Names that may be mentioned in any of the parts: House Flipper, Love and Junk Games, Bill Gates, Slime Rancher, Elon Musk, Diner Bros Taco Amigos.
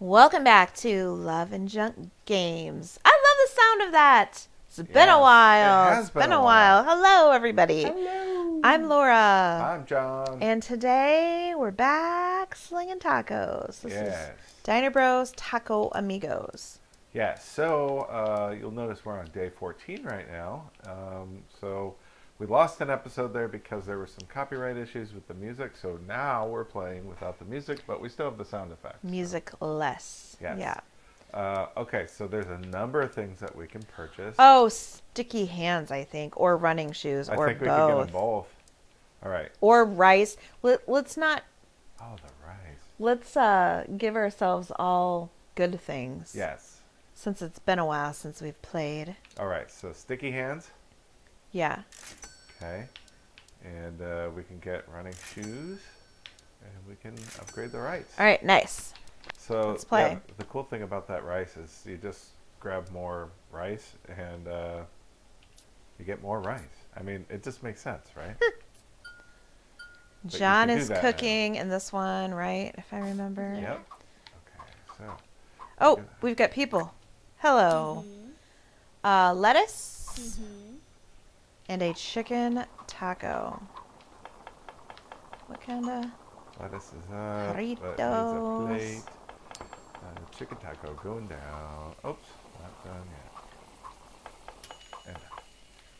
Welcome back to Love and Junk Games. I love the sound of that. It's been a while. Hello, everybody. Hello. I'm Laura. I'm John. And today we're back slinging tacos. This is Diner Bros Taco Amigos. Yes. So you'll notice we're on day 14 right now. So we lost an episode there because there were some copyright issues with the music. So now we're playing without the music, but we still have the sound effects. Music less. Yes. Yeah. Okay, so there's a number of things that we can purchase. Oh, sticky hands, I think, or running shoes, or both. I think we can get them both. All right. Or rice. Let's not... Oh, the rice. Let's give ourselves all good things. Yes. Since it's been a while since we've played. All right, so sticky hands. Yeah. Okay. And we can get running shoes, and we can upgrade the rice. All right, nice. So let's play. Yeah, the cool thing about that rice is you just grab more rice, and you get more rice. I mean, it just makes sense, right? John is cooking in this one, right? If I remember. Yep. Okay. So. Oh, we've got people. Hello. Mm-hmm. Lettuce. Mm-hmm. And a chicken taco. What kind of? Lettuce is up. Burritos. That is a plate. Chicken taco going down. Oops, not done yet. And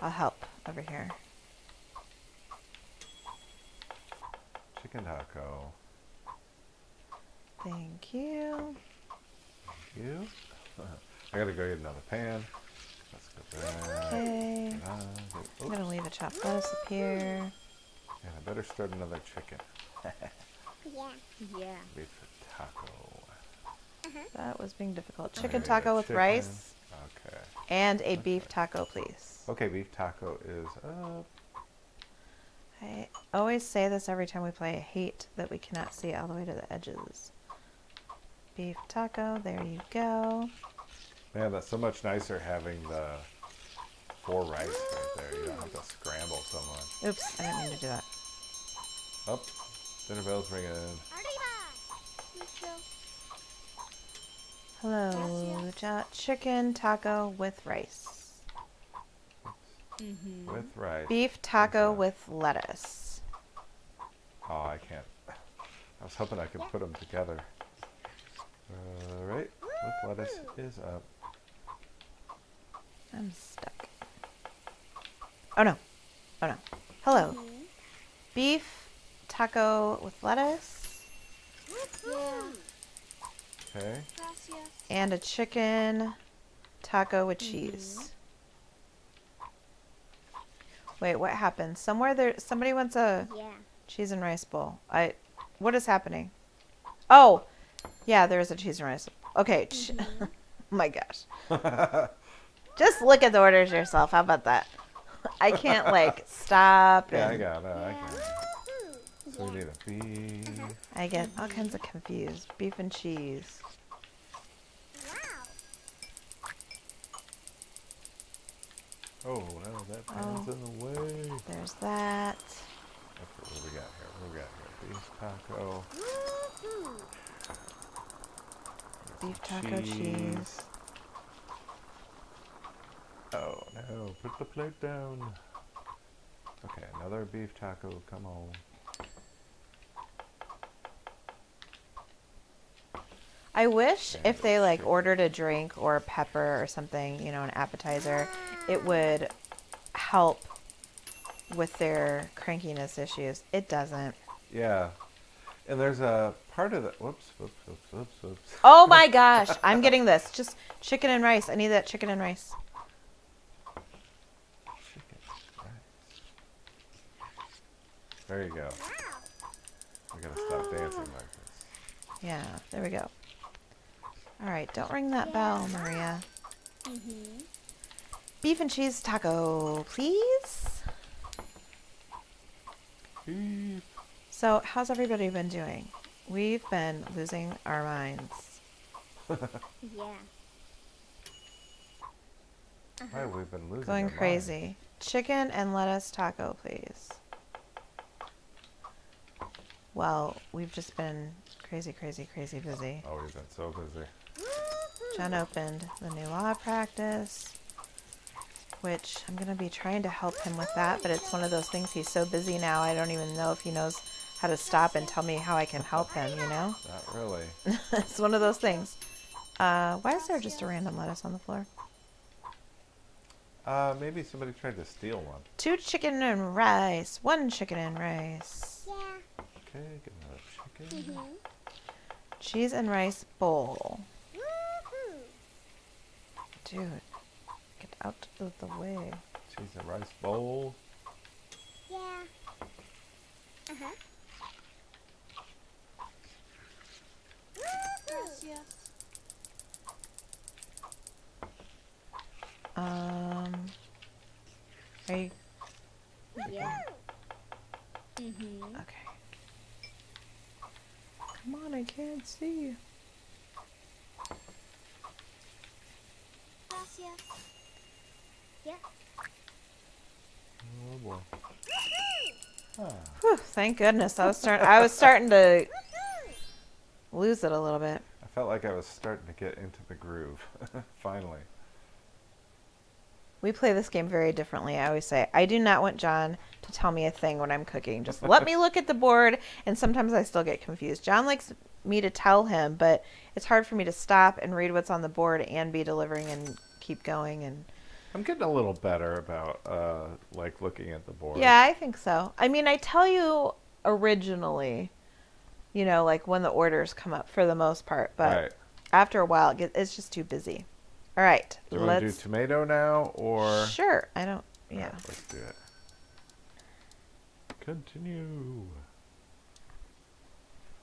I'll help over here. Chicken taco. Thank you. Thank you. I gotta go get another pan. Let's go there. Okay. I'm gonna leave the chopped lettuce up here. And I better start another chicken. Yeah. Yeah. Beef taco. That was being difficult. Chicken taco with rice. Okay. And a beef taco, please. Okay, beef taco is up. I always say this every time we play. I hate that we cannot see all the way to the edges. Beef taco, there you go. Man, that's so much nicer having the four rice right there. You don't have to scramble so much. Oops, I didn't mean to do that. Oh, dinner bell's ringing. Hello, chicken taco with rice. Mm-hmm. With rice. Beef taco with lettuce. Oh, I can't. I was hoping I could put them together. All right, with lettuce is up. I'm stuck. Oh no, oh no. Hello, beef taco with lettuce. Okay. And a chicken taco with cheese. Wait, what happened? Somewhere there, somebody wants a cheese and rice bowl. What is happening? Oh, yeah, there is a cheese and rice. Okay. Oh my gosh. Just look at the orders yourself. How about that? I can't like stop. Yeah, and... I got it. So we need a beef. I get all kinds of confused. Beef and cheese. Oh, no, that pan's in the way. There's that. What do we got here? What do we got here? Beef taco. Beef taco cheese. Oh, no. Put the plate down. Okay, another beef taco. Come on. I wish if they like ordered a drink or a pepper or something, you know, an appetizer, it would help with their crankiness issues. It doesn't. Yeah. And there's a part of that. Whoops, whoops, whoops, whoops, whoops. Oh my gosh. I'm getting this. Just chicken and rice. I need that chicken and rice. Chicken and rice. There you go. We gotta stop dancing like this. Yeah, there we go. All right, don't ring that bell, Maria. Mm-hmm. Beef and cheese taco, please. Beef. So, how's everybody been doing? We've been losing our minds. Yeah. Why have we been losing our minds? Going crazy. Chicken and lettuce taco, please. Well, we've just been Crazy, crazy, crazy busy. Always been so busy. John opened the new law practice, which I'm going to be trying to help him with that, but it's one of those things, he's so busy now, I don't even know if he knows how to stop and tell me how I can help him, you know? Not really. It's one of those things. Why is there just a random lettuce on the floor? Maybe somebody tried to steal one. 2 chicken and rice. 1 chicken and rice. Yeah. Okay, get another chicken. Mm-hmm. Cheese and rice bowl. Woo-hoo. Dude, get out of the way. Cheese and rice bowl. Yeah. Uh-huh. Woo-hoo. Are you? Yeah. Mm-hmm. Okay. Come on, I can't see you. Gracias. Yeah. Oh boy. Ah. Whew, thank goodness. I was starting to lose it a little bit. I felt like I was starting to get into the groove. Finally. We play this game very differently. I always say, I do not want John to tell me a thing when I'm cooking. Just let me look at the board, and sometimes I still get confused. John likes me to tell him, but it's hard for me to stop and read what's on the board and be delivering and keep going. And I'm getting a little better about like looking at the board. Yeah, I think so. I mean, I tell you originally, you know, like when the orders come up for the most part, but right. After a while, it's just too busy. All right. Do you want to do tomato now or? Sure. I don't. Yeah. Right, let's do it. Continue.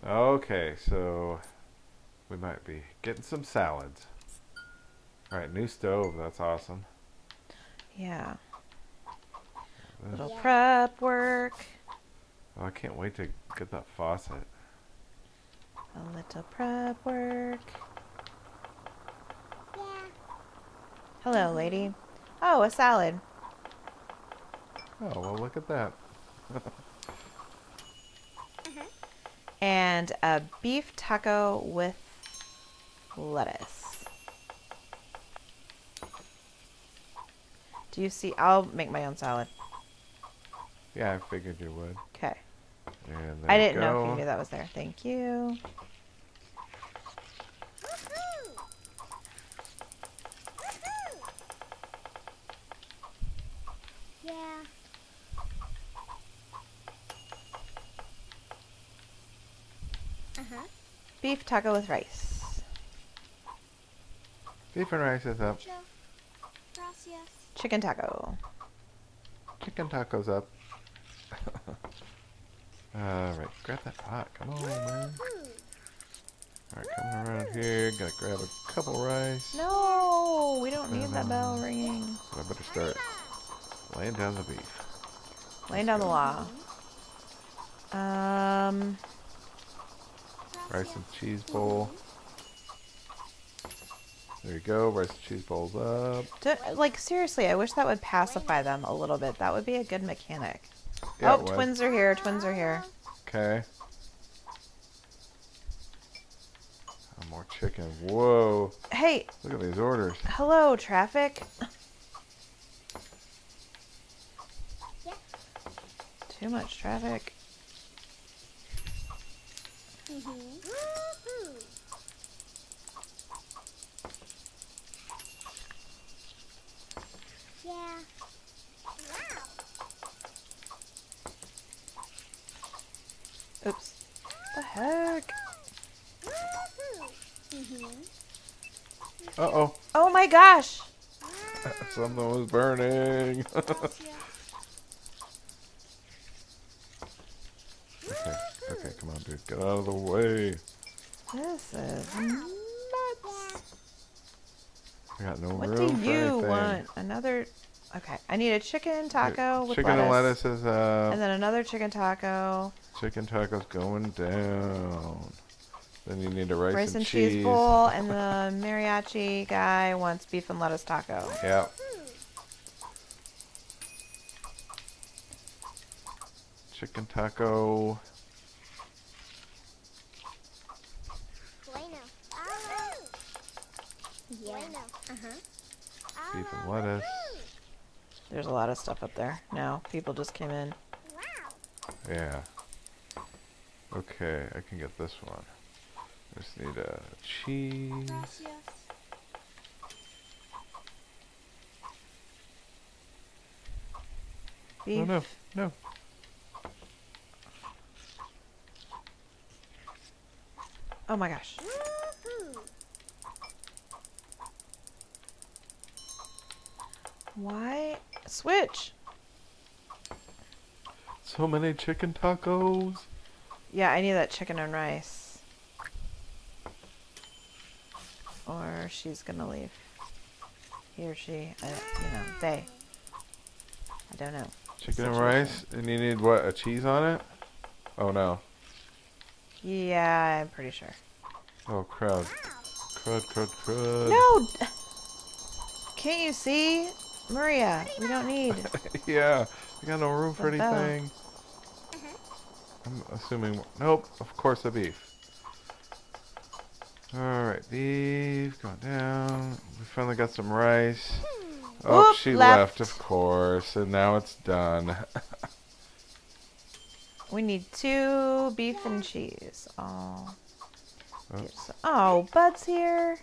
Okay, so we might be getting some salads. All right, new stove. That's awesome. Yeah. Little prep work. Oh, I can't wait to get that faucet. A little prep work. Hello, lady. Oh, a salad. Oh, well, look at that. And a beef taco with lettuce. Do you see? I'll make my own salad. Yeah, I figured you would. Okay. I didn't know if you knew that was there. Thank you. Beef taco with rice. Beef and rice is up. Chicken taco. Chicken taco's up. Alright, grab that pot. Come on, man. Alright, come around here. Gotta grab a couple rice. No, we don't need that bell ringing. So I better start laying down the beef. Laying down the law. Rice and cheese bowl. There you go. Rice and cheese bowls up. Like, seriously, I wish that would pacify them a little bit. That would be a good mechanic. Yeah, oh, twins are here. Twins are here. Okay. More chicken. Whoa. Hey. Look at these orders. Hello, traffic. Yeah. Too much traffic. Mm-hmm. Yeah. Wow. Oops. The heck? Mm-hmm. Uh-oh. Oh my gosh. Something was burning. Okay, come on, dude. Get out of the way. This is nuts. I got no room for anything. What do you want? Another... Okay, I need a chicken taco with lettuce. Chicken and lettuce is up. And then another chicken taco. Chicken taco's going down. Then you need a rice and cheese. Rice and cheese bowl, and the mariachi guy wants beef and lettuce taco. Yep. Chicken taco... Yeah. People lettuce. There's a lot of stuff up there now. People just came in. Wow. Yeah. Okay, I can get this one. Just need a cheese. Gracias. Beef. Oh no, no. Oh my gosh. Why? Switch! So many chicken tacos! Yeah, I need that chicken and rice. Or she's gonna leave. He or she. You know, they. I don't know. Chicken and rice? And you need what? A cheese on it? Oh no. Yeah, I'm pretty sure. Oh, crud. Crud, crud, crud. No! Can't you see? Maria, we don't need. Yeah, we got no room for anything. I'm assuming. Nope, of course the beef. Alright, beef going down. We finally got some rice. Oh, whoop, she left, of course, and now it's done. We need 2 beef and cheese. Oh, oh, Bud's here.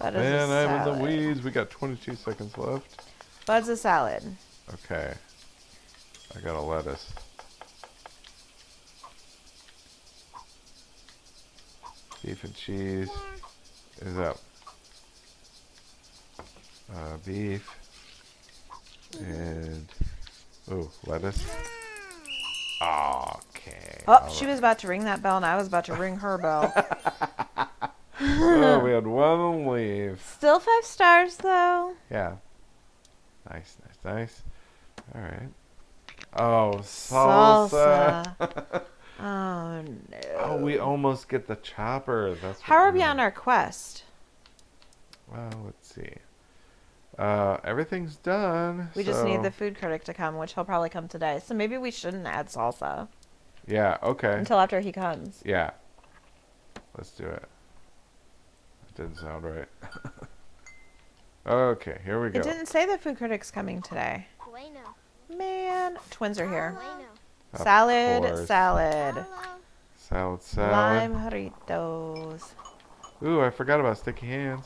Bud is a salad. Man, I'm in the weeds. We got 22 seconds left. Bud's a salad. Okay. I got a lettuce. Beef and cheese is up. Beef and lettuce. Okay. Oh, she was about to ring that bell, and I was about to ring her bell. Oh, we had one leave. Still 5 stars, though. Yeah. Nice, nice, nice. All right. Oh, salsa. Oh no. Oh, we almost get the chopper. That's how are we on our quest? Well, let's see. Everything's done. We just need the food critic to come, which he'll probably come today. So maybe we shouldn't add salsa. Yeah, okay. Until after he comes. Yeah. Let's do it. That didn't sound right. Okay, here we go. It didn't say the food critic's coming today. Man, twins are here. Salad, salad. Salad, salad. Lime burritos. Ooh, I forgot about sticky hands.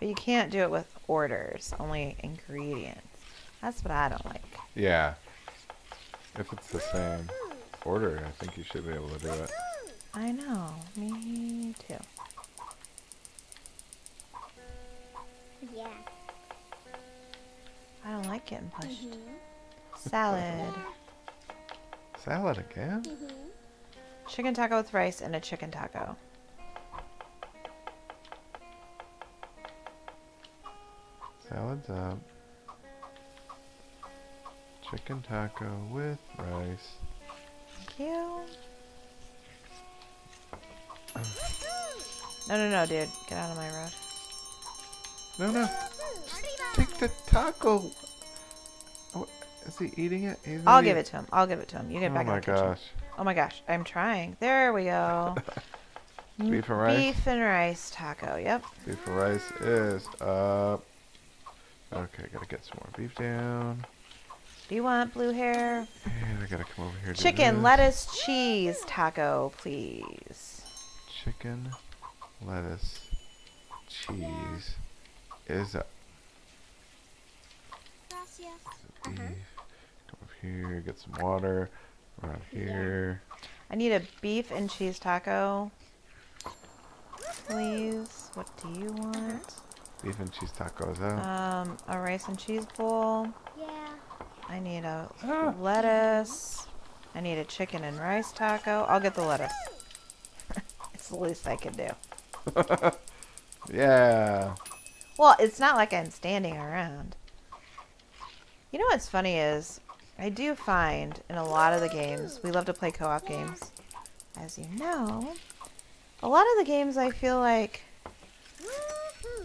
But you can't do it with orders, only ingredients. That's what I don't like. Yeah. If it's the same order, I think you should be able to do it. I know. Me too. Yeah. I don't like getting pushed. Salad. Salad again? Chicken taco with rice and a chicken taco. Salad's up. Chicken taco with rice. Thank you. No, no, no, dude. Get out of my road. No, no. Just take the taco. Oh, is he eating it? I'll give it to him. I'll give it to him. You get back in the kitchen. Oh, my gosh. Oh, my gosh. I'm trying. There we go. Beef and rice. Beef and rice taco. Yep. Beef and rice is up. Okay, gotta get some more beef down. Do you want blue hair? And I gotta come over here. Chicken, lettuce, cheese, taco, please. Chicken, lettuce, cheese is up. Beef. Come over here, get some water. Around here. I need a beef and cheese taco, please. What do you want? Beef and cheese tacos up. A rice and cheese bowl. Yeah. I need a lettuce. I need a chicken and rice taco. I'll get the lettuce. It's the least I can do. Yeah. Well, it's not like I'm standing around. You know what's funny is I do find in a lot of the games, we love to play co-op games, as you know, a lot of the games I feel like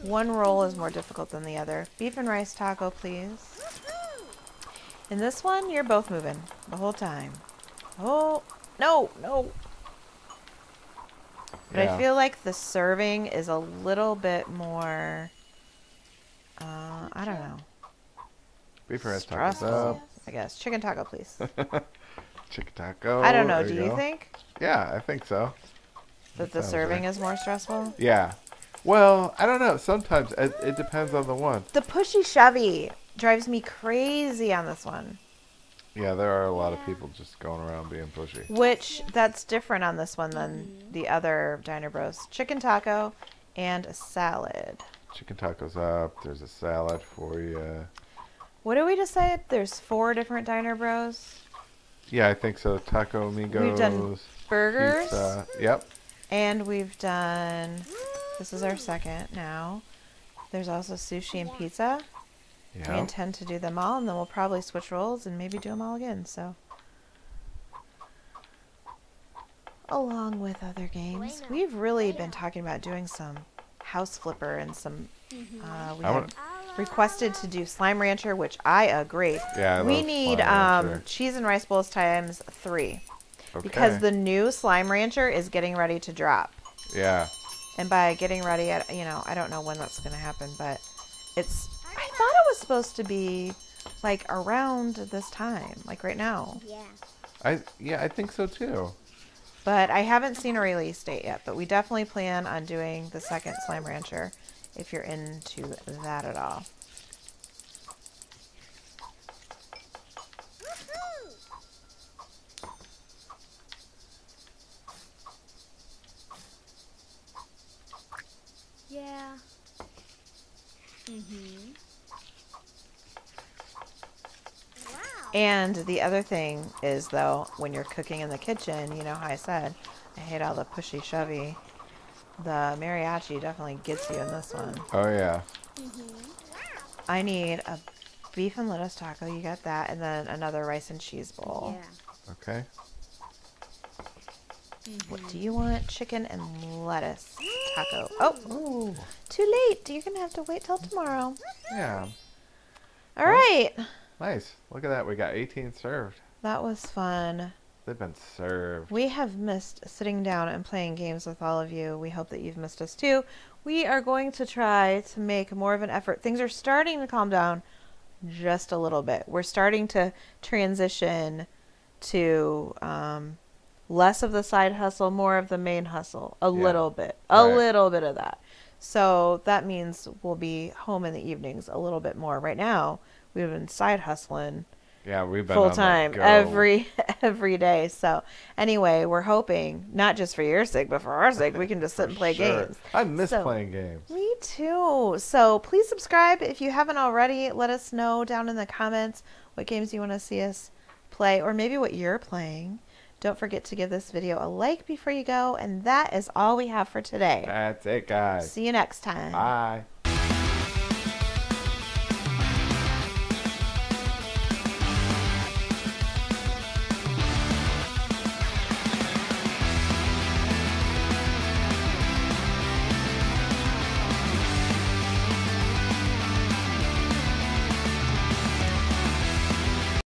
one roll is more difficult than the other. Beef and rice taco, please. In this one, you're both moving the whole time. Oh, no, no. But yeah. I feel like the serving is a little bit more, I don't know. Beef and rice tacos up. I guess. Chicken taco, please. Chicken taco. I don't know. Do you think? Yeah, I think so. That the serving is more stressful? Yeah. Well, I don't know. Sometimes it depends on the one. The pushy Chevy drives me crazy on this one. Yeah, there are a lot of people just going around being pushy. Which, that's different on this one than the other Diner Bros. Chicken taco and a salad. Chicken taco's up. There's a salad for you. What did we decide? There's 4 different Diner Bros? Yeah, I think so. Taco Amigos. We've done burgers. Pizza. Yep. And we've done... This is our second now. There's also sushi and pizza. Yep. We intend to do them all, and then we'll probably switch roles and maybe do them all again, so... Along with other games. We've really been talking about doing some House Flipper and some... requested to do Slime Rancher, which I agree. Yeah, we need cheese and rice bowls times 3, okay, because the new Slime Rancher is getting ready to drop. Yeah. And by getting ready, you know, I don't know when that's going to happen, but it's. I thought it was supposed to be like around this time, like right now. Yeah. I think so too. But I haven't seen a release date yet. But we definitely plan on doing the second Slime Rancher. If you're into that at all. Yeah. Mm-hmm. Wow. And the other thing is, though, when you're cooking in the kitchen, you know how I said, I hate all the pushy shovey. The mariachi definitely gets you in this one. Oh, yeah. Mm-hmm. I need a beef and lettuce taco. You got that. And then another rice and cheese bowl. Yeah. Okay. Mm-hmm. What do you want? Chicken and lettuce taco. Oh, ooh. Too late. You're going to have to wait till tomorrow. Yeah. All right. Nice. Look at that. We got 18 served. That was fun. They've been served. We have missed sitting down and playing games with all of you. We hope that you've missed us too. We are going to try to make more of an effort. Things are starting to calm down just a little bit. We're starting to transition to less of the side hustle, more of the main hustle. A little bit of that. So that means we'll be home in the evenings a little bit more. Right now, we've been side hustling. Yeah, we've been full time every day. So anyway, we're hoping, not just for your sake, but for our sake, we can just sit and play games. I miss playing games. Me too. So please subscribe if you haven't already. Let us know down in the comments what games you want to see us play, or maybe what you're playing. Don't forget to give this video a like before you go. And that is all we have for today. That's it, guys. See you next time. Bye.